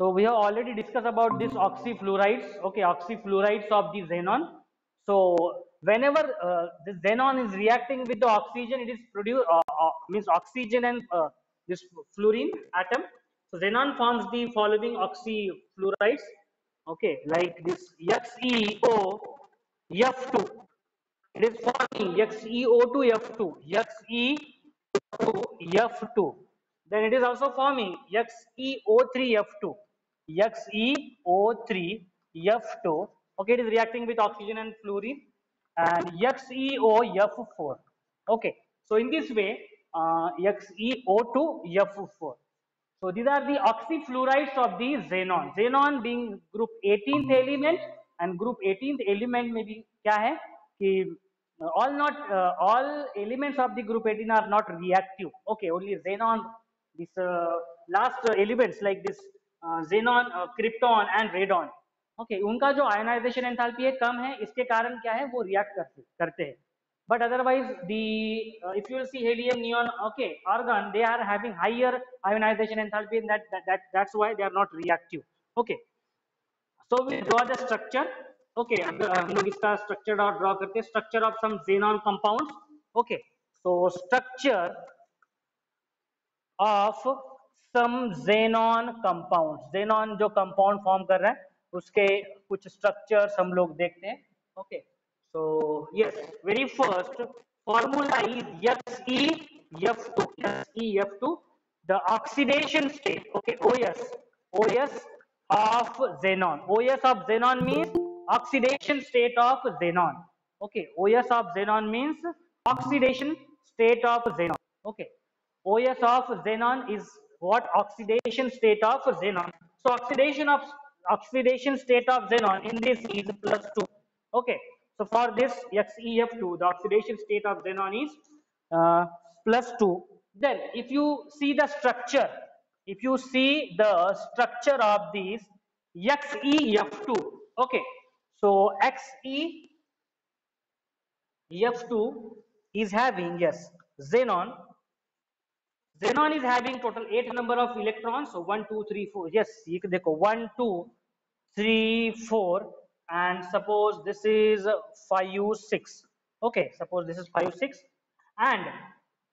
So we have already discussed about this oxyfluorides, okay, oxyfluorides of the xenon. So whenever the xenon is reacting with the oxygen, it is produce means oxygen and this fluorine atom. So xenon forms the following oxyfluorides, okay, like this XeO2F2. It is forming XeO2F2, XeO2F2. Then it is also forming XeO3F2, XeO3F2. Okay, it is reacting with oxygen and fluorine, and XeOF4. Okay, so in this way, XeO2F4. So these are the oxyfluorides of the xenon. Xenon being group 18th element, and group 18th element में भी क्या है कि all elements of the group 18 are not reactive. Okay, only xenon. This last elements like this xenon, krypton and radon. Okay, उनका जो ionization enthalpy है कम है, इसके कारण क्या है वो रिएक्ट करते हैं. But otherwise the if you will see helium, neon, okay, argon, they are having higher ionization enthalpy, and that's why they are not reactive. Okay, so we draw the structure. Okay, हम लोग इसका structure draw करते हैं, structure of some xenon compounds. Okay, so structure of some xenon compounds. xenon जो compound form कर रहा है उसके कुछ structures हम लोग देखते हैं. Okay, so yes, very first formula is XeF2. XeF2, the oxidation state. Okay, OS of xenon. OS of xenon means oxidation state of xenon. Okay, OS of xenon means oxidation state of xenon. Okay, OS of xenon is what? Oxidation state of xenon. So oxidation state of xenon in this is +2. Okay, so for this XeF2, the oxidation state of xenon is +2. Then if you see the structure, of this XeF2. Okay, so XeF2 is having, yes, xenon. Xenon is having total 8 number of electrons. So 1 2 3 4, yes, you can देखो 1 2 3 4, and suppose this is 5 6. Okay, suppose this is 5 6, and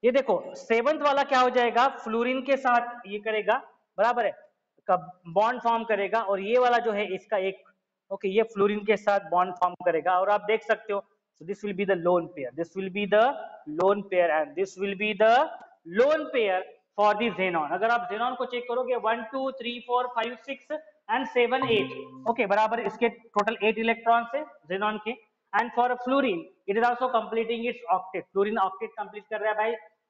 ये देखो 7th वाला क्या हो जाएगा, fluorine के साथ ये करेगा, बराबर है, बॉन्ड फॉर्म करेगा, और ये वाला जो है इसका एक, ओके, ये फ्लोरीन के साथ बॉन्ड फॉर्म करेगा, और आप देख सकते हो. So this will be the lone pair, and this will be the lone pair for the xenon. अगर आप xenon को चेक करोगे 1 2 3 4 5 6 and 7 8, ओके, बराबर इसके टोटल 8 इलेक्ट्रॉन्स है xenon के. And for a fluorine, it is also completing its octet. Fluorine octet complete कर रहा है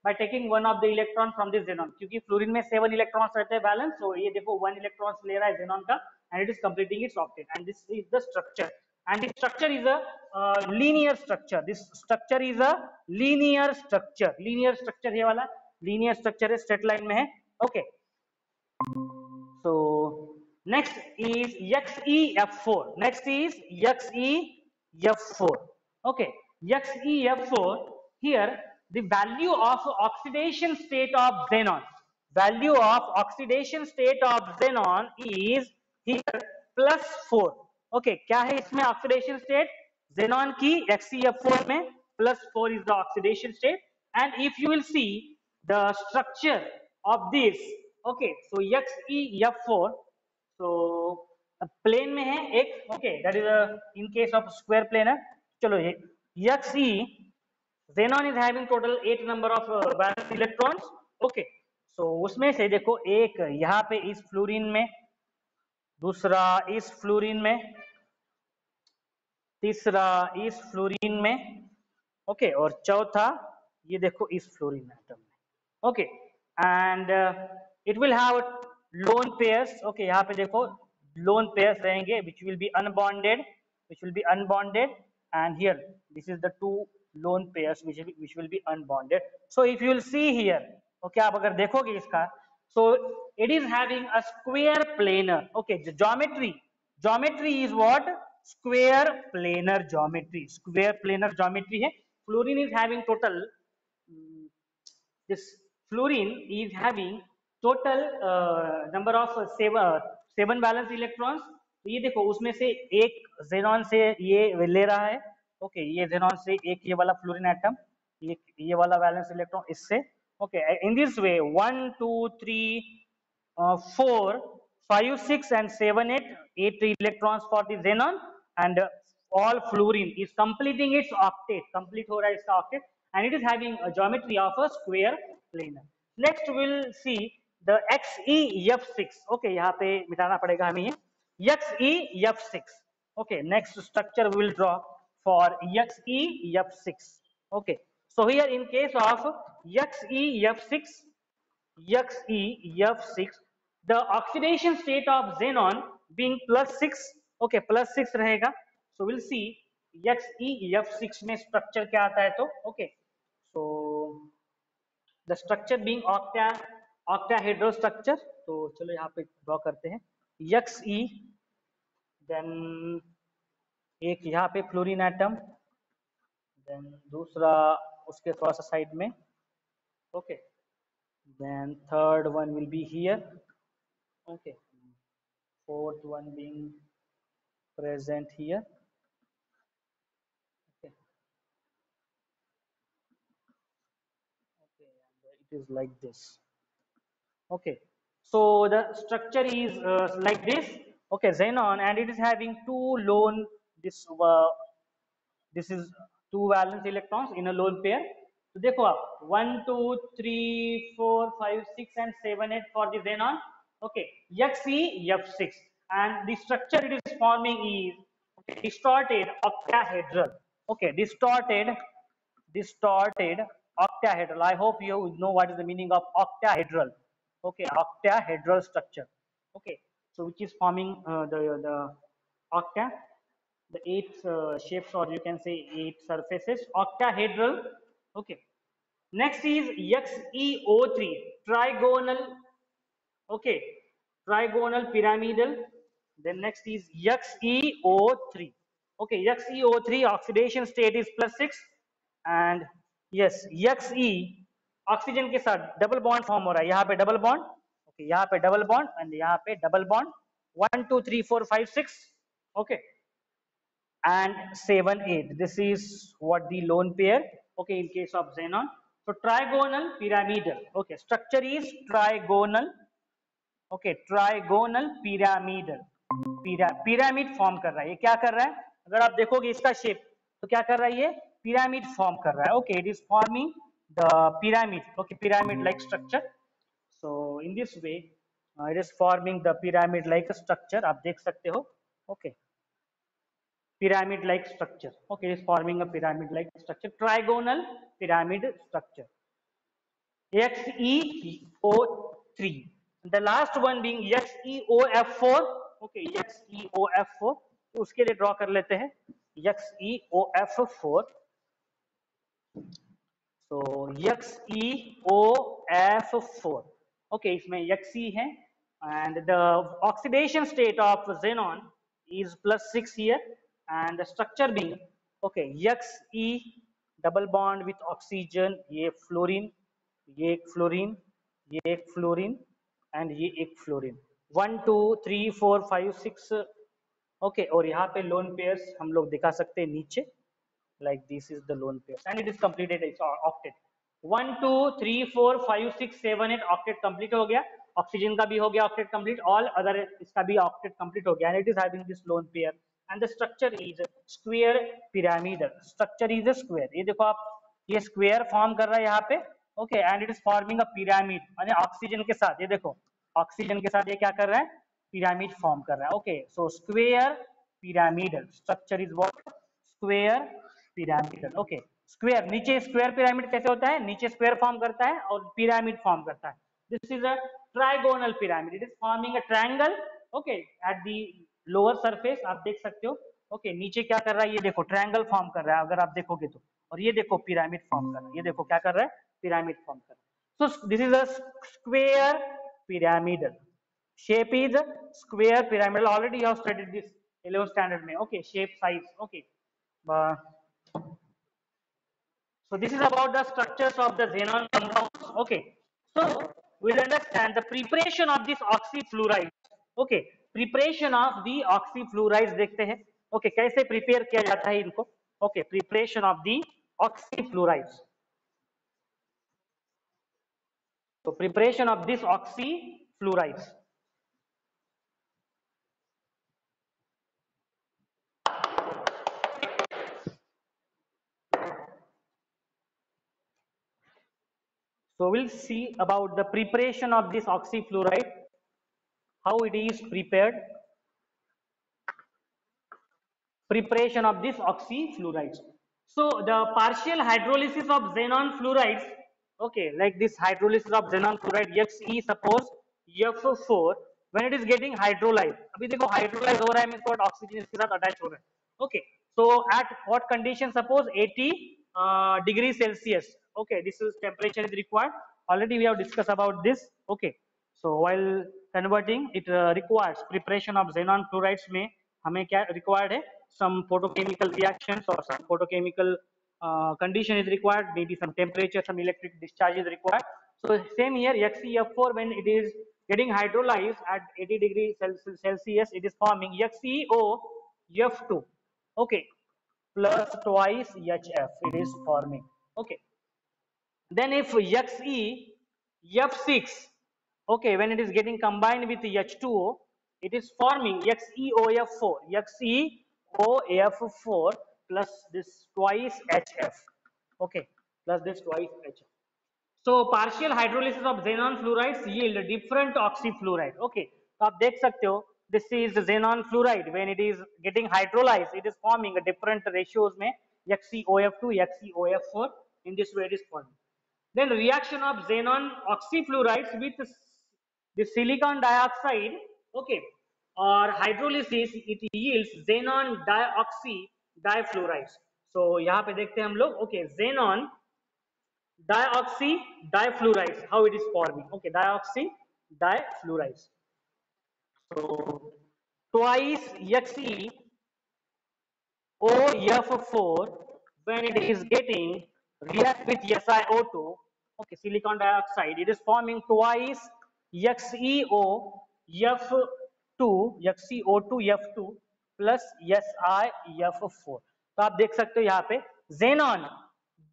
by taking one of the electron from this xenon. क्योंकि fluorine में 7 electrons रहते हैं बैलेंस, तो ये देखो 1 electrons ले रहा है xenon का, and it is completing its octet. And this is the structure. And this structure is a linear structure. Linear structure है वाला, linear structure है, straight line में है. Okay. So next is XeF4. Okay, XeF4. Here the value of oxidation state of xenon. Is here +4. Okay, क्या है इसमें oxidation state? Xenon की XeF4 में +4 is the oxidation state. And if you will see the structure of this, okay, so XeF4, so plane में है एक, okay, that is in case of square plane है. चलो, ये xenon is having total 8 number of valence electrons. Okay, so उसमें से देखो एक यहाँ पे इस फ्लोरीन में, दूसरा इस फ्लोरीन में, तीसरा इस फ्लोरीन में, ओके, और चौथा ये देखो इस फ्लोरीन एटम में. Okay, and it will have lone pairs. Okay, यहाँ पे देखो lone pairs रहेंगे, which will be unbonded, and here this is the two lone pairs which will be unbonded. So if you will see here, okay, आप अगर देखोगे इसका, so it is having a square planar. Okay, the geometry is what? Square planar geometry है. Fluorine is having total, this fluorine is having total number of 7 valence electrons. तो ये देखो उसमें से एक जेनॉन से ये ले रहा है, ओके, ये जेनॉन से एक ये वाला फ्लोरीन एटम, ये वाला बैलेंस इलेक्ट्रॉन इससे, okay. In this way 1 2 3 4 5 6 and 7 8 electrons for the xenon and all fluorine is completing its octet, complete हो रहा है इसका octet, and it is having a geometry of a square planar. Next we'll see the XeF6, okay, यहाँ पे मिटाना पड़ेगा हमें ये XeF6, okay. Next structure we'll draw for XeF6, okay. So here in case of XeF6, the oxidation state of xenon being +6, okay, +6 रहेगा. So we'll see XeF6 में structure क्या आता है तो, okay. So the structure being octahedral structure. तो चलो यहाँ पे draw करते हैं Xe, then एक यहाँ पे fluorine atom, then दूसरा उसके थोड़ा सा side में, okay. Then third one will be here. Okay, fourth one being present here. Okay, okay, and it is like this. Okay, so the structure is like this. Okay, xenon, and it is having two lone. This is two valence electrons in a lone pair. So, देखो आप 1 2 3 4 5 6 and 7 8 for the xenon. Okay, XeF6, and the structure it is forming is, okay, distorted octahedral. Okay, distorted octahedral. I hope you know what is the meaning of octahedral. Okay, octahedral structure. Okay, so which is forming the octa, the 8 shapes, or you can say 8 surfaces. Octahedral. Okay. Next is XeO3, trigonal. Okay, trigonal pyramidal. Then next is XeO3. Okay, XeO3 oxidation state is +6, and yes, Xe oxygen के साथ double bond form हो रहा है. यहाँ पे double bond, okay, यहाँ पे double bond and यहाँ पे double bond. 1 2 3 4 5 6, okay, and 7 8. This is what the lone pair. Okay, in case of xenon. So trigonal pyramidal. Okay, structure is trigonal. Okay, trigonal pyramidal, pyramid form कर रहा है. ये क्या कर रहा है, अगर आप देखोगे इसका शेप तो क्या कर रहा है, ये पिरामिड फॉर्म कर रहा है. Okay, it is forming the pyramid. Okay, pyramid like structure. So in this way it is forming the pyramid like structure, आप देख सकते हो. Okay, pyramid like structure. Okay, it is forming a pyramid like structure, trigonal pyramid structure, XeO3. The last one being XeOF4. okay, XeOF4. तो उसके लिए draw कर लेते हैं XeOF4. so XeOF4, okay, इसमें Xe है, and the oxidation state of xenon is +6 here, and the structure being, okay, Xe double bond with oxygen, ये fluorine, ये एक फ्लोरीन, ये एक फ्लोरीन, एंड ये एक फ्लोरीन. 1 2 3 4 5 6, ओके, और यहाँ पे लोन पेयर्स हम लोग दिखा सकते हैं नीचे, like this is the lone pairs and it is completed its octet. 1 2 3 4 5 6 7 8 octet complete हो गया. ऑक्सीजन का भी हो गया ऑक्टेट कंप्लीट, ऑल अदर इसका भी ऑक्टेट कंप्लीट हो गया, and it is having this lone pair, and the structure is square pyramidal. Structure is a square. ये देखो आप, ये स्क्वायर फॉर्म कर रहा है यहाँ पे. Okay, and it is forming a pyramid, यानी ऑक्सीजन के साथ, ये देखो ऑक्सीजन के साथ ये क्या कर रहा है, पिरामिड फॉर्म कर रहा है. Okay, so square pyramidal structure is what, square pyramidal. Okay, square, नीचे स्क्वायर पिरामिड कैसे होता है, नीचे स्क्वायर फॉर्म करता है और पिरामिड फॉर्म करता है. This is a trigonal pyramid. It is forming a triangle. Okay, at the lower surface आप देख सकते हो. ओके, नीचे क्या कर रहा है, ये देखो ट्रायंगल फॉर्म कर रहा है अगर आप देखोगे तो, और ये देखो पिरामिड फॉर्म कर रहा है. ये देखो क्या कर रहा है, पिरामिड फॉर्म कर रहा है. So this is a square pyramidal shape, is square pyramidal. Already you have studied this 11th standard में. Okay, shape size. Okay, so this is about the structures of the xenon compounds. Okay, so we will understand the preparation of this oxyfluoride. Okay, preparation of the oxyfluorides देखते हैं, okay कैसे prepare किया जाता है इनको। Okay preparation of the oxyfluorides, तो preparation of this oxyfluorides. So we'll see about the preparation of this oxyfluoride, how it is prepared. Preparation of this oxyfluorides. So the partial hydrolysis of xenon fluorides, okay, like this hydrolysis of xenon fluoride XE suppose F4 when it is getting hydrolyzed. अभी देखो hydrolyzed हो रहा है, इसके साथ oxygen इसके साथ attach हो रहा है, okay. So at what condition? Suppose 80 degree Celsius. Okay, this is temperature is required. Already we have discussed about this. Okay, so while converting, it requires preparation of xenon fluorides. में हमें क्या required है? Some photochemical reactions or some photochemical condition is required. Maybe some temperature, some electric discharge is required. So same here, XeF4 when it is getting hydrolyzed at 80 degree Celsius, it is forming XeO2F2. Okay, plus twice HF it is forming. Okay. Then if XeF6, okay, when it is getting combined with H2O, it is forming XeOF4, XeOF4 plus this twice HF, okay, plus this twice HF. So partial hydrolysis of xenon fluorides yield different oxyfluoride. Okay, so आप देख सकते हो, this is xenon fluoride when it is getting hydrolyzed, it is forming a different ratios में XeOF2, XeOF4. In this way it is forming. Then reaction of xenon oxyfluorides with the silicon dioxide, okay, or hydrolysis, it yields xenon dioxy difluorides. So यहाँ पे देखते हैं हम लोग, okay, xenon dioxy difluorides, how it is forming, okay, dioxy difluorides. So twice XeOF4 when it is getting react with SiO2, okay, silicon dioxide, it is forming twice XeO2F2 plus SiF4. तो आप देख सकते हो यहाँ पे xenon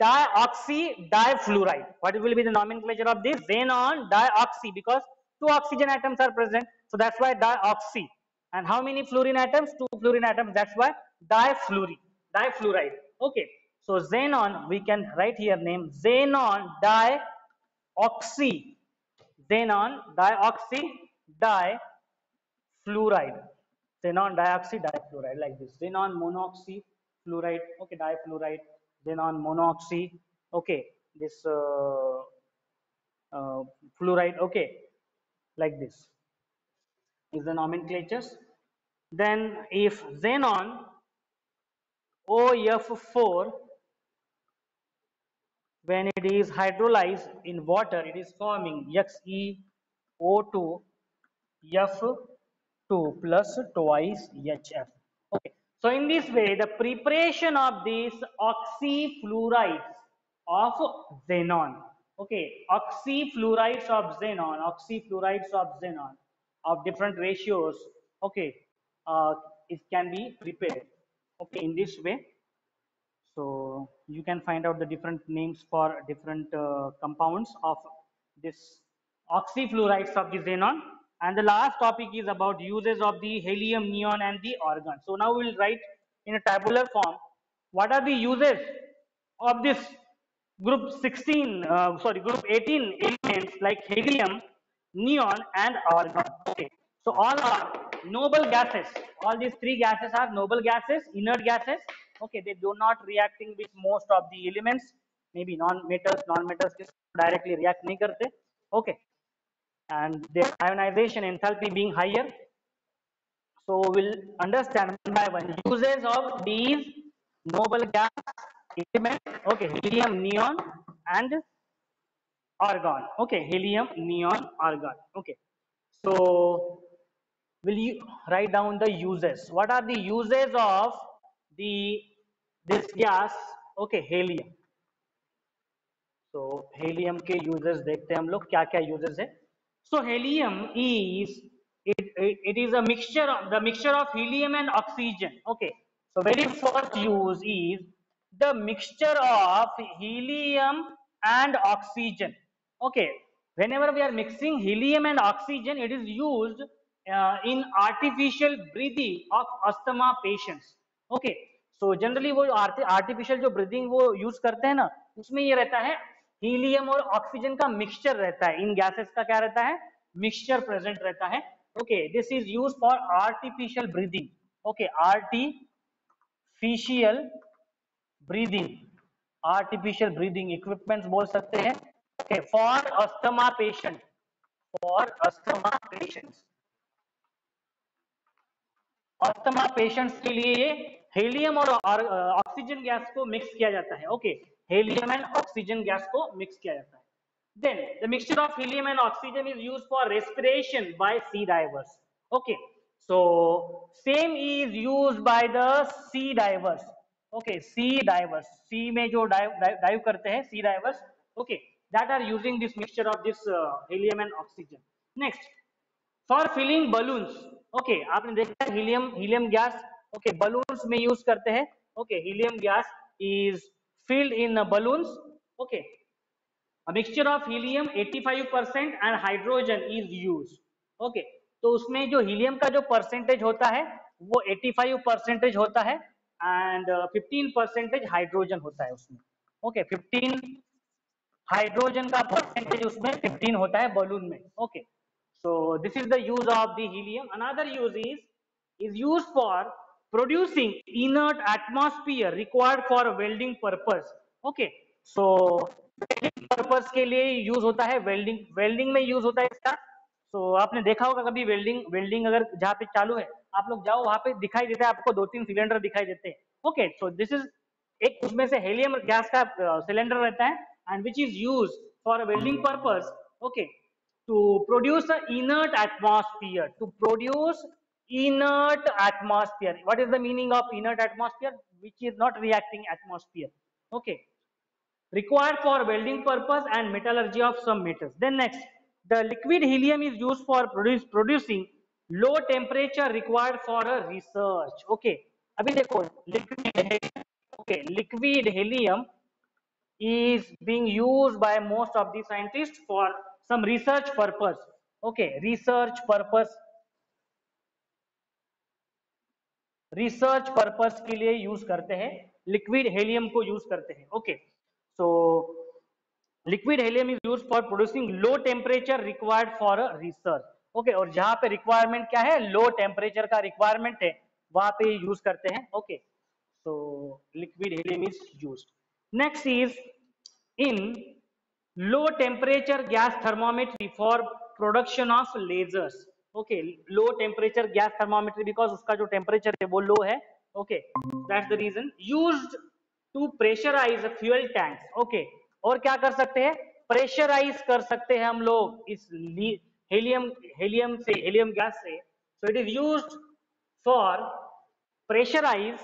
dioxy difluoride. What will be the nomenclature of this? Xenon dioxy, because two oxygen atoms are present, so that's why dioxy. And how many fluorine atoms? Two fluorine atoms. That's why difluoride. Okay. So xenon, we can write here name xenon dioxy difluoride, xenon dioxy difluoride, like this, xenon monoxy fluoride, okay, difluoride, xenon monoxy, okay, this fluoride, okay, like this is the nomenclatures. Then if xenon OF4 when it is hydrolyzed in water, it is forming XeO2F2 plus twice HF. Okay, so in this way, the preparation of these oxyfluorides of xenon, okay, oxyfluorides of xenon of different ratios, okay, it can be prepared. Okay, in this way, so you can find out the different names for different compounds of this oxyfluorides of the xenon. And the last topic is about uses of the helium, neon and the argon. So now we will write in a tabular form what are the uses of this group 18 elements like helium, neon and argon. Okay, so all are noble gases. All these three gases are noble gases, inert gases, okay, they do not reacting with most of the elements, maybe non metals directly react nahi karte, okay, and their ionization enthalpy being higher. So we'll understand one by one uses of these noble gas elements, okay, helium, neon and argon, okay, helium, neon, argon. Okay, so will you write down the uses? What are the uses of this gas? Okay, helium. So helium के uses देखते हैं हम लोग, क्या क्या uses है. So helium is it is a mixture of helium and oxygen. Okay, so very first use is the mixture of helium and oxygen. Okay, whenever we are mixing helium and oxygen, it is used in artificial breathing of asthma patients. Okay, so generally वो artificial जो breathing वो use करते हैं ना, उसमें ये रहता है हीलियम और ऑक्सीजन का मिक्सचर रहता है. इन गैसेस का क्या रहता है? मिक्सचर प्रेजेंट रहता है. Okay, this is use for artificial breathing. Okay, artificial breathing, artificial breathing equipments बोल सकते हैं. Okay, for asthma patient, for asthma patients, asthma patients के लिए ये हीलियम और ऑक्सीजन गैस को मिक्स किया जाता है. Okay, helium and oxygen gas को mix किया जाता है. Then the mixture of helium and oxygen is used for respiration by sea divers. Okay, so same is used by the sea divers. Okay, sea divers, sea में जो dive करते हैं sea divers. Okay, that are using this mixture of this helium and oxygen. Next, for filling balloons. Okay, आपने देखा है helium gas. Okay, balloons में use करते हैं. Okay, helium gas is filled in balloons. Okay, a mixture of helium 85% and hydrogen is used. Okay, तो उसमें जो helium का जो percentage होता है वो 85% होता है and 15% hydrogen होता है उसमें. Okay, 15 hydrogen का percentage उसमें 15 होता है balloon में. Okay, so this is the use of the helium. Another use is used for producing inert atmosphere required for welding purpose. Okay, so welding purpose के लिए use होता है, welding में use होता है इसका. So आपने देखा होगा कभी welding अगर जहाँ पे चालू है आप लोग जाओ वहाँ पे दिखाई देता है आपको 2-3 सिलेंडर दिखाई देते हैं. Okay, so this is एक उसमें से helium gas का सिलेंडर रहता है and which is used for a welding purpose. Okay, to produce an inert atmosphere, to produce inert atmosphere. What is the meaning of inert atmosphere? Which is not reacting atmosphere. Okay, required for welding purpose and metallurgy of some metals. Then next, the liquid helium is used for producing low temperature required for a research. Okay, abhi dekho liquid helium is being used by most of the scientists for some research purpose. Okay, research purpose, research purpose के लिए use करते हैं, liquid helium को use करते हैं. Okay, so liquid helium is use for producing low temperature required for research. Okay, और जहाँ पे रिक्वायरमेंट क्या है, लो टेम्परेचर का रिक्वायरमेंट है, वहाँ पे यूज करते हैं. Okay, so liquid helium is use. Next is in low temperature gas thermometry for production of lasers. Okay, low temperature gas thermometer, because उसका जो टेम्परेचर है वो लो है. Okay, that's the reason. Used to pressurise fuel tanks. Okay, और क्या कर सकते हैं, प्रेशराइज कर सकते हैं हम लोग इस हीलियम गैस से. So it is used for pressurise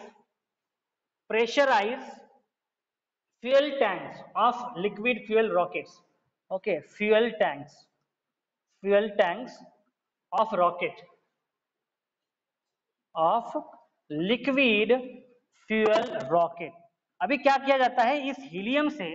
fuel tanks of liquid fuel rockets. Okay, fuel tanks of rocket, of liquid fuel rocket. अभी क्या किया जाता है, इस हीलियम से,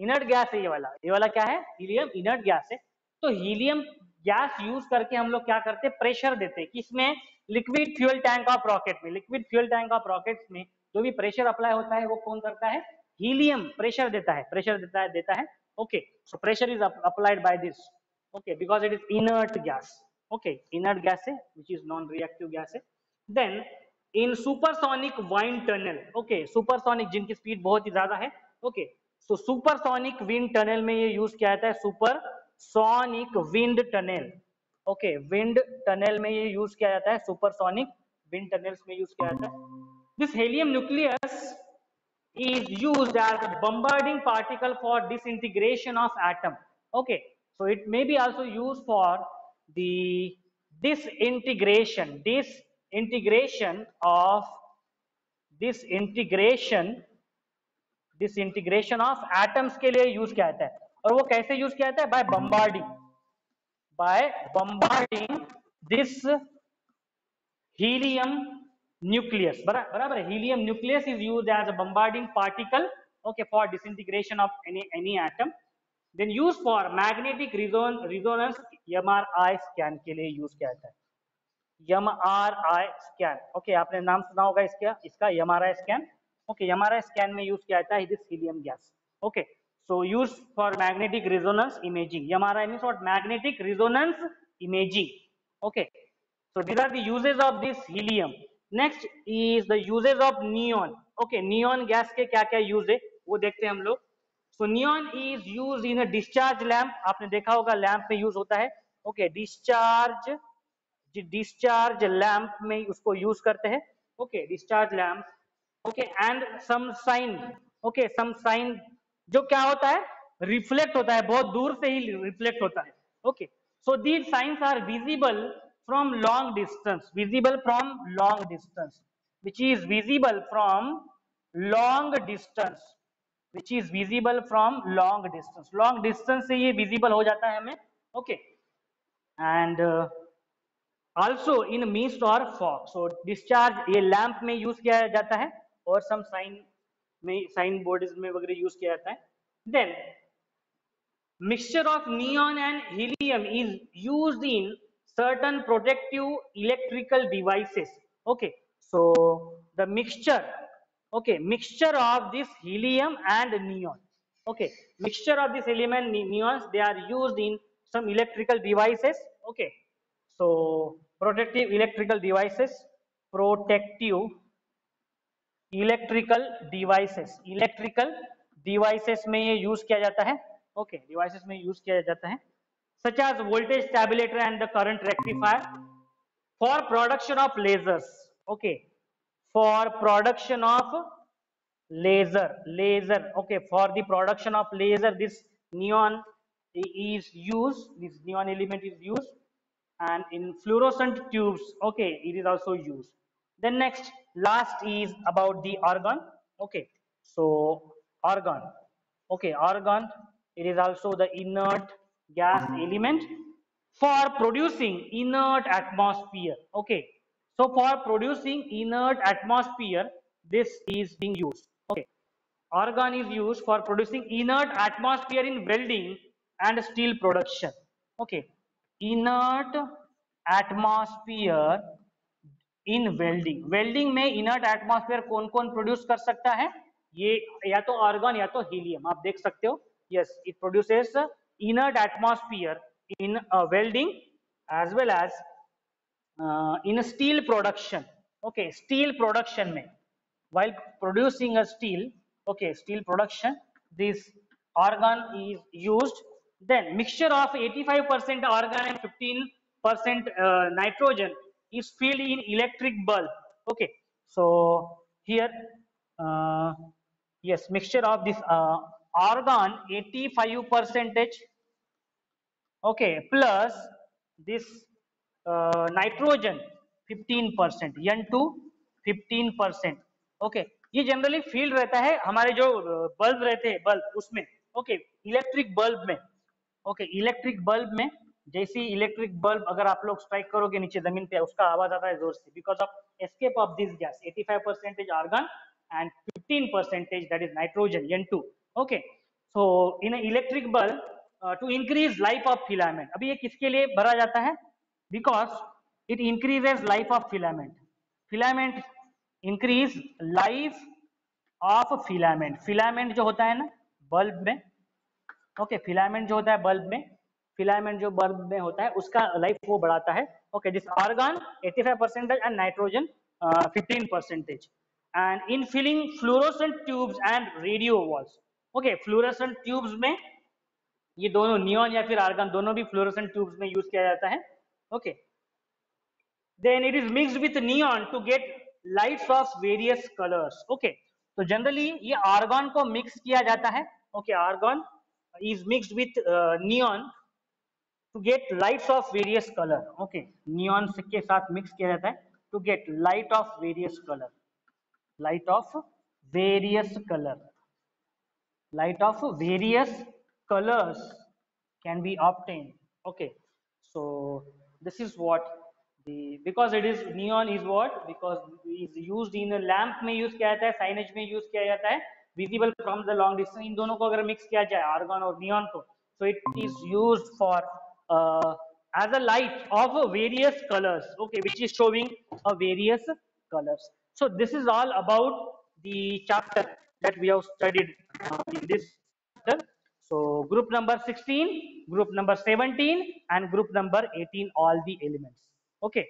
इनर्ट गैस है ये वाला क्या है, हीलियम इनर्ट गैस है. तो हीलियम गैस यूज करके हम लोग क्या करते हैं, प्रेशर देते हैं, किसमें, liquid fuel tank of rocket में. Liquid fuel tank of rockets में जो भी प्रेशर अप्लाई होता है वो कौन करता है, हीलियम प्रेशर देता है, okay, so pressure is applied by this. Okay, because it is inert gas. Okay, inert gas है, which is non-reactive gas है. Then in supersonic wind tunnel, okay, supersonic जिनकी speed बहुत ही ज़्यादा है, okay, so supersonic wind tunnel में ये use किया जाता है, supersonic wind tunnel, okay, wind tunnel में ये use किया जाता है, supersonic wind tunnels में use किया जाता है. This helium nucleus is used as bombarding particle for disintegration of atom. Okay, so it may be also used for the disintegration of atoms के लिए यूज किया जाता है. और वो कैसे यूज किया जाता है, by bombarding this helium nucleus, बराबर है, helium nucleus is used as a bombarding particle, okay, for disintegration of any atom, then used for magnetic resonance MRI scan के लिए use किया जाता है, MRI scan, okay, आपने नाम सुना होगा इसका MRI scan, okay, MRI scan में use किया जाता है this helium gas, okay, so used for magnetic resonance imaging, MRI means what? Magnetic resonance imaging, okay, so these are the uses of this helium. Next is the uses of neon, okay, neon gas के क्या क्या use है वो देखते हैं हम लोग. So neon is used in a discharge lamp, आपने देखा होगा lamp में use होता है, okay, discharge lamp में उसको use करते हैं, okay, discharge lamp, okay, and some sign, okay, some sign जो क्या होता है reflect होता है, बहुत दूर से ही reflect होता है, okay, so these signs are visible from long distance, visible from long distance, which is visible from long distance, which is visible from long distance से ये visible हो जाता है हमें, okay, and also in mist or fog, so discharge ये lamp में use किया जाता है और some sign में boards में वगैरह use किया जाता है. Then mixture of neon and helium is used in certain protective electrical devices, okay, so the mixture, okay, mixture of this helium and neon, okay, mixture of this helium and neons, they are used in some electrical devices, okay, so protective electrical devices, electrical devices में ये use किया जाता है, okay, devices में use किया जाता है, such as voltage tabulator and the current rectifier, for production of lasers, okay, for production of laser, okay, for the production of laser this neon is used, this neon element is used, and in fluorescent tubes, okay, it is also used. Then next, last is about the argon, okay, so argon, okay, argon, it is also the inert gas element, for producing inert atmosphere, okay, so for producing inert atmosphere this is being used, okay, argon is used for producing inert atmosphere in welding and steel production, okay, inert atmosphere in welding, welding में inert atmosphere कौन कौन produce कर सकता है, ये या तो argon या तो helium, आप देख सकते हो, yes, it produces inert atmosphere in welding as well as in steel production, okay, steel production में while producing a steel, okay, steel production this argon is used. Then mixture of 85% argon and 15% nitrogen is filled in electric bulb, okay, so here yes, mixture of this argon 85%, okay, plus this nitrogen 15%, N2 15%, okay, ये generally filled रहता है हमारे जो bulb रहते हैं, bulb उसमें, okay, electric bulb में, okay, electric bulb में जैसे इलेक्ट्रिक बल्ब अगर आप लोग स्ट्राइक करोगे नीचे जमीन पे उसका आवाज आता है जोर से, because of escape of this gas 85% argon and 15% that is nitrogen N2, okay, so in an electric bulb to increase life of filament, अभी ये किसके लिए भरा जाता है, because it increases life of filament, increase life of filament, जो होता है ना बल्ब में, okay, filament जो होता है बल्ब में, होता है उसका लाइफ वो बढ़ाता है, okay, this argon 85% and nitrogen 15%, and in filling fluorescent tubes and radio walls, okay, fluorescent tubes में ये दोनों नियॉन या फिर आर्गन दोनों भी फ्लोरोसेंट ट्यूब्स में यूज किया जाता है, okay, then it is mixed with neon to get lights of various colours, okay, तो जनरली ये आर्गन को मिक्स किया जाता है, okay, argon is mixed with neon to get lights of various colour, okay, neon के साथ mix किया जाता है to get light of various colour, light of various colors can be obtained, okay, so this is what because it is neon is what? Because is used in a lamp में use किया जाता है, signage में use किया जाता है, visible from the long distance. इन दोनों को अगर mix किया जाए argon और neon को, so it is used for as a light of various colors, okay, which is showing a various colors. So this is all about the chapter that we have studied in this chapter. So group number 16, group number 17, and group number 18, all the elements. Okay.